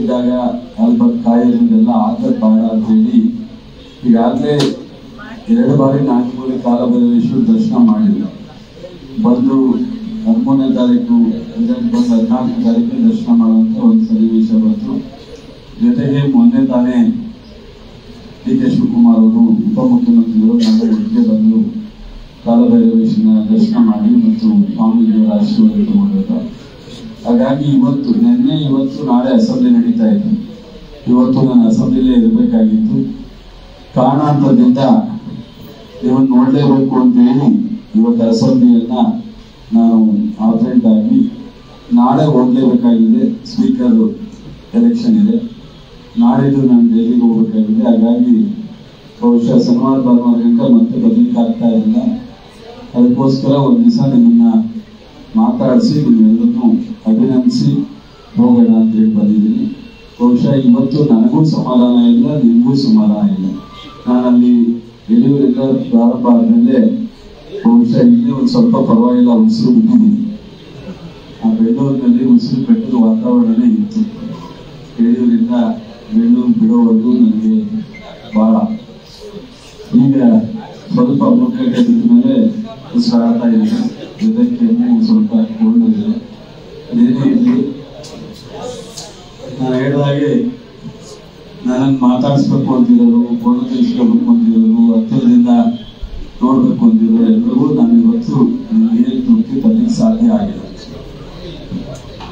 ಇದ್ದಾಗ ಅಲ್ಬತ್ ಕಾಯಿಲೆಲ್ಲ ಆಗೋದು ಬೇಡ ಅಂತೇಳಿ ಈಗಾಗಲೇ 2 ಬಾರಿ ನಾಗಮೂಲಿ ಕಾಲಭೈರವೇಶ್ವರ ದರ್ಶನ ಮಾಡಿಲ್ಲ, ಬಂದು 13ನೇ ತಾರೀಕು ರಿಸಲ್ಟ್ ಬಂದು 14ನೇ ತಾರೀಕು ದರ್ಶನ ಮಾಡುವಂಥ ಒಂದು ಸನ್ನಿವೇಶ ಬಂತು. ಜೊತೆಗೆ ಮೊನ್ನೆ ತಾನೇ ಡಿ.ಕೆ. ಶಿವಕುಮಾರ್ ಅವರು ಉಪಮುಖ್ಯಮಂತ್ರಿಗಳು ನಮ್ಮ ಊರಿಗೆ ಬಂದು ಕಾಲಭೈರವೇಶ್ವರನ ದರ್ಶನ ಮಾಡಿ ಮತ್ತು ಸ್ವಾಮಿಗಳ ಆಶೀರ್ವಾದ ತಗೊಂಡಿದ್ದಾರೆ. ಹಾಗಾಗಿ ಇವತ್ತು ನಿನ್ನೆ ಇವತ್ತು ನಾಳೆ ಅಸೆಂಬ್ಲಿ ನಡೀತಾ ಇತ್ತು. ಇವತ್ತು ನಾನು ಅಸೆಂಬ್ಲಿಲೇ ಇರಬೇಕಾಗಿತ್ತು. ಕಾರಣಾಂತರದಿಂದ ಇವನು ನೋಡಲೇಬೇಕು ಅಂತೇಳಿ ಇವತ್ತು ಅಸೆಂಬ್ಲಿಯನ್ನು ನಾನು ಆಬ್ಸೆಂಟ್ ಆಗಿ ನಾಳೆ ಹೋಗಲೇಬೇಕಾಗಿದೆ. ಸ್ಪೀಕರ್ ಎಲೆಕ್ಷನ್ ಇದೆ, ನಾಡಿದ್ದು ನಾನು ಡೆಲ್ಲಿಗೆ ಹೋಗಬೇಕಾಗಿದೆ. ಹಾಗಾಗಿ ಬಹುಶಃ ಶನಿವಾರ ಭಾನುವಾರದಿಂದ ಮತ್ತೆ ಬದಲಿಕ್ಕಾಗ್ತಾ ಇಲ್ಲ. ಅದಕ್ಕೋಸ್ಕರ ಒಂದು ದಿವಸ ನಿಮ್ಮನ್ನು ಮಾತಾಡಿಸಿ ನಿಮ್ಮೆಲ್ಲರನ್ನೂ ಅಭಿನಂದಿಸಿ ಹೋಗೋಣ ಅಂತೇಳಿ ಬಂದಿದ್ದೀನಿ. ಬಹುಶಃ ಇವತ್ತು ನನಗೂ ಸಮಾಧಾನ ಇಲ್ಲ, ನಿಮಗೂ ಸಮಾಧಾನ ಇಲ್ಲ. ನಾನಲ್ಲಿ ಡೆಲಿವರಿಂದ ಪ್ರಾರಂಭ ಆದಮೇಲೆ ಬಹುಶಃ ಇಲ್ಲಿ ಒಂದು ಸ್ವಲ್ಪ ಪರವಾಗಿಲ್ಲ ಉಸಿರು ಬಿಟ್ಟಿದ್ದೀನಿ. ಆ ಬೆಂಗಳೂರಿನಲ್ಲಿ ಉಸಿರು ಕಟ್ಟಿದ ವಾತಾವರಣವೇ ಇತ್ತು. ಡೆಲಿವರಿಂದ ಬೆಂಗಳೂರು ಬಿಡೋವರೆಗೂ ನನಗೆ ಭಾಳ ಈಗ ಸ್ವಲ್ಪ ಮುಖಕ್ಕೆ ಬಿದ್ದ ಮೇಲೆ ಉಸಿರಾಡ್ತಾ ಇಲ್ಲ. ಜೊತೆಗೆ ಸ್ವಲ್ಪ ಕೊಂಡಿದೆ. ಅದೇನೇ ಇರಲಿ, ನಾನು ಹೇಳಿದಾಗೆ ನನ್ನನ್ನು ಮಾತಾಡಿಸ್ಬೇಕು ಅಂತಿರೋರು, ಕೊಂಡು ತಿಳಿಸ್ಕೋಬೇಕು ಅಂತಿರೋರು, ಹತ್ತಿರದಿಂದ ನೋಡಬೇಕು ಅಂತಿರೋರು ಎಲ್ಲರಿಗೂ ನಾನು ಇವತ್ತು ಏನು ತೃಪ್ತಿ ತರಲಿಕ್ಕೆ ಸಾಧ್ಯ ಆಗಿದೆ.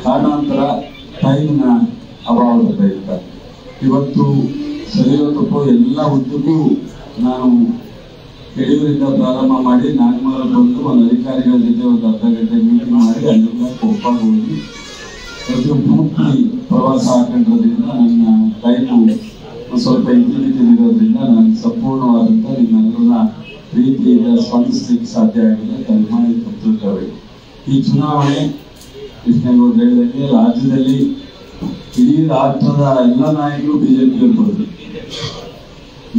ಕಾರಣಾಂತರ ಟೈಮ್ನ ಅಭಾವದ ಇರ್ತಾರೆ. ಇವತ್ತು ಸರಿಯೋ ತಪ್ಪು ಎಲ್ಲ ಉದ್ದಕ್ಕೂ ನಾನು ಯಡಿಯೂರಿಂದ ಪ್ರಾರಂಭ ಮಾಡಿ ನಾಗಮೂಲ ಬಂದು ಒಂದು ಅಧಿಕಾರಿಗಳ ಜೊತೆ ಒಂದು 1/2 ಗಂಟೆ ಮೀಟಿಂಗ್ ಮಾಡಿ ಅಲ್ಲಿಂದ ಕೊಪ್ಪ ಹೋಗಿ ಅದು ಪೂರ್ತಿ ಪ್ರವಾಸ ಹಾಕೊಂಡಿರೋದ್ರಿಂದ ನನ್ನ ಟೈಮು ಸ್ವಲ್ಪ ಇದ್ದಿರೋದ್ರಿಂದ ನಾನು ಸಂಪೂರ್ಣವಾದಂಥ ನಿಮ್ಮೆಲ್ಲರನ್ನ ರೀತಿಯಿಂದ ಸ್ಪಂದಿಸಲಿಕ್ಕೆ ಸಾಧ್ಯ ಆಗಿದೆ. ತನ್ಮಾಡಿ ಕೊಟ್ಟಿರ್ತಾರೆ. ಈ ಚುನಾವಣೆ ಕೃಷ್ಣೇಗೌಡ ಹೇಳಿದಂಗೆ ರಾಜ್ಯದಲ್ಲಿ ಇಡೀ ರಾಷ್ಟ್ರದ ಎಲ್ಲ ನಾಯಕರು ಬಿಜೆಪಿಯವರು ಬಂದರು.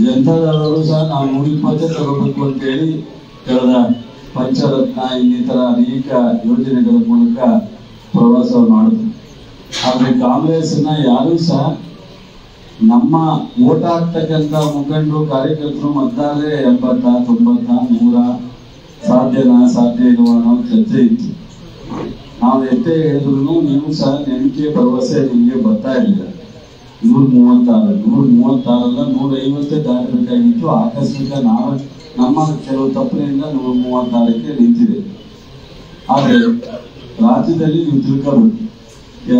ಜನತಾದಳರು ಸಹ ನಾವು 120 ತಗೋಬೇಕು ಅಂತೇಳಿ ಕಳೆದ ಪಂಚರತ್ನ ಇನ್ನಿತರ ಅನೇಕ ಯೋಜನೆಗಳ ಮೂಲಕ ಪ್ರವಾಸ ಮಾಡಿದ್ರು. ಆದರೆ ಕಾಂಗ್ರೆಸ್ನ ಯಾರೂ ಸಹ ನಮ್ಮ ಓಟ್ ಹಾಕ್ತಕ್ಕಂಥ ಮುಖಂಡರು, ಕಾರ್ಯಕರ್ತರು ಮತದಾರರೇ 80, 90, 100 ಸಾಧ್ಯನಾ ಸಾಧ್ಯ ಇರುವ ಅನ್ನೋ ಚರ್ಚೆ ಇತ್ತು. ನಾವು ಎಷ್ಟೇ ಹೇಳಿದ್ರು ನೀವು ಸಹ ನೆನಪಿಗೆ ಭರವಸೆ ನಿಮಗೆ ಬರ್ತಾ ಇರಲಿಲ್ಲ. 136 150 ದಾಟಬೇಕಾಗಿತ್ತು. ಆಕಸ್ಮಿಕ ನಾವು ನಮ್ಮ ಕೆಲವು ತಪ್ಪಿನಿಂದ 136ಕ್ಕೆ ನಿಂತಿದೆ. ಆದರೆ ರಾಜ್ಯದಲ್ಲಿ ನೀವು ತಿಳ್ಕೋಬೇಕು,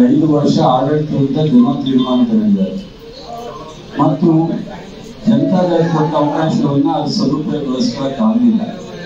5 ವರ್ಷ ಆಡಳಿತದಿಂದ ಜನ ತೀರ್ಮಾನ ತಗೊಂಡಿದ್ದಾರೆ ಮತ್ತು ಜನತಾದಳ ಕೊಟ್ಟ ಅವಕಾಶವನ್ನು ಅದು ಸದುಪಯೋಗಗೊಳಿಸಲಿಲ್ಲ.